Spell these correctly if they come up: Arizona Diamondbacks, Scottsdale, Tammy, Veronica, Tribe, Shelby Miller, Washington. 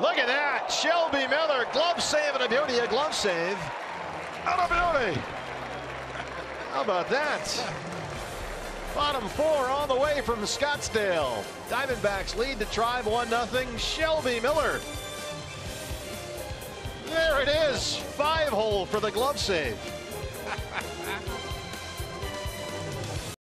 Look at that. Shelby Miller, glove save and a beauty, a glove save. And a beauty. How about that? Bottom four all the way from Scottsdale. Diamondbacks lead the Tribe 1-0. Shelby Miller. There it is. 5-hole for the glove save.